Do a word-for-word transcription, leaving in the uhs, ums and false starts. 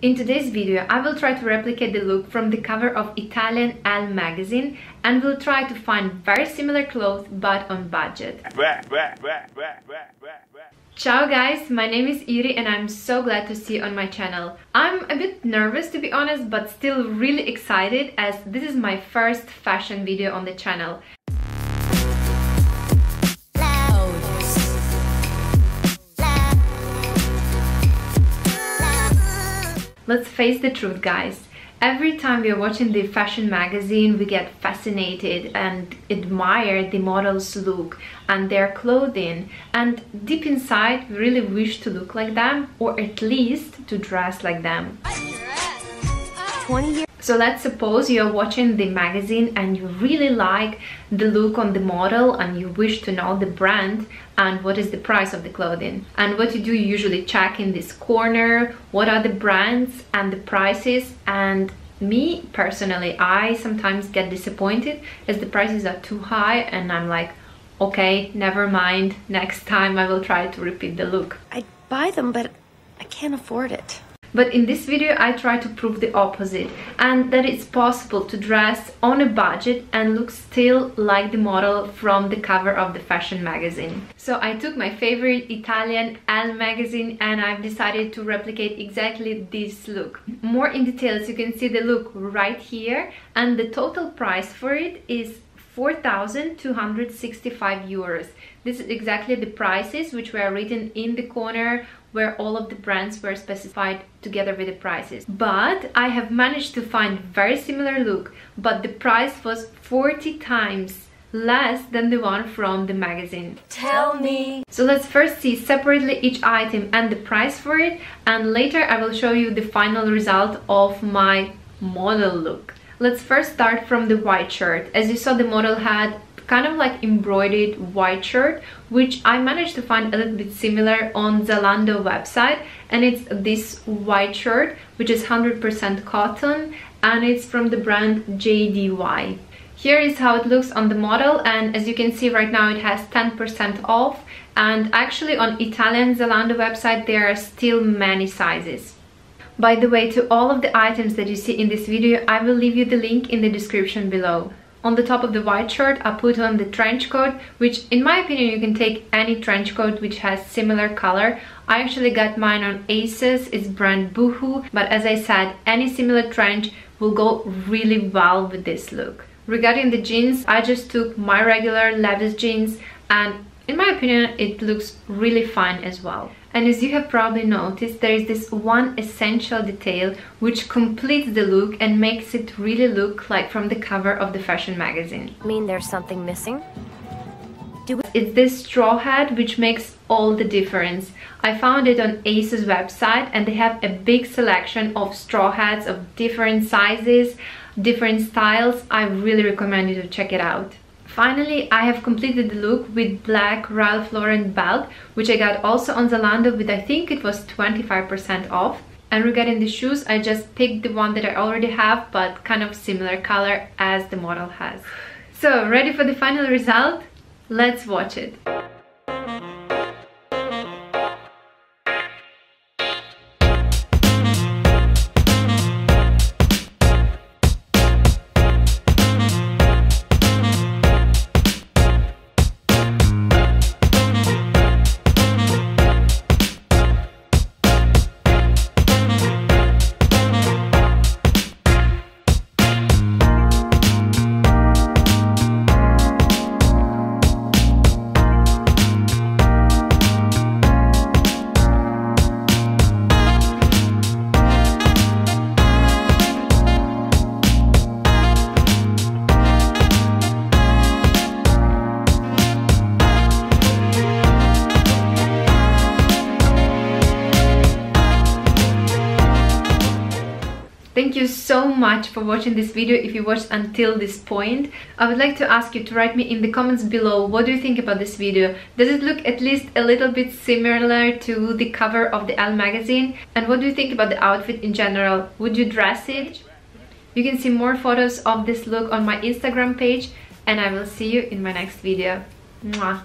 In today's video, I will try to replicate the look from the cover of Italian Elle magazine and will try to find very similar clothes but on budget. Ciao guys, my name is Yuri and I'm so glad to see you on my channel. I'm a bit nervous to be honest, but still really excited as this is my first fashion video on the channel. Let's face the truth guys, every time we are watching the fashion magazine we get fascinated and admire the models' look and their clothing, and deep inside we really wish to look like them or at least to dress like them. So let's suppose you're watching the magazine and you really like the look on the model and you wish to know the brand and what is the price of the clothing. And what you do, you usually check in this corner what are the brands and the prices, and me personally, I sometimes get disappointed as the prices are too high and I'm like, okay, never mind, next time I will try to repeat the look. I'd buy them but I can't afford it. But in this video I try to prove the opposite and that it's possible to dress on a budget and look still like the model from the cover of the fashion magazine. So I took my favorite Italian Elle magazine and I've decided to replicate exactly this look. More in details you can see the look right here, and the total price for it is four thousand two hundred sixty-five euros. This is exactly the prices which were written in the corner where all of the brands were specified together with the prices. But I have managed to find very similar look, but the price was forty times less than the one from the magazine. Tell me! So let's first see separately each item and the price for it, and later I will show you the final result of my model look. Let's first start from the white shirt. As you saw, the model had kind of like embroidered white shirt, which I managed to find a little bit similar on Zalando website, and it's this white shirt which is one hundred percent cotton and it's from the brand J D Y. Here is how it looks on the model, and as you can see right now it has ten percent off, and actually on Italian Zalando website there are still many sizes. By the way, to all of the items that you see in this video, I will leave you the link in the description below. On the top of the white shirt, I put on the trench coat, which in my opinion you can take any trench coat which has similar color. I actually got mine on Asos, it's brand Boohoo, but as I said, any similar trench will go really well with this look. Regarding the jeans, I just took my regular Levi's jeans, and in my opinion it looks really fine as well. And as you have probably noticed, there is this one essential detail which completes the look and makes it really look like from the cover of the fashion magazine. I mean, there's something missing? Do it's this straw hat which makes all the difference. I found it on Asos website and they have a big selection of straw hats of different sizes, different styles. I really recommend you to check it out. Finally, I have completed the look with black Ralph Lauren belt, which I got also on Zalando with, I think it was twenty-five percent off. And regarding the shoes, I just picked the one that I already have, but kind of similar color as the model has. So, ready for the final result? Let's watch it! Thank you so much for watching this video. If you watched until this point, I would like to ask you to write me in the comments below, what do you think about this video? Does it look at least a little bit similar to the cover of the Elle magazine? And what do you think about the outfit in general? Would you dress it? You can see more photos of this look on my Instagram page, and I will see you in my next video. Mwah!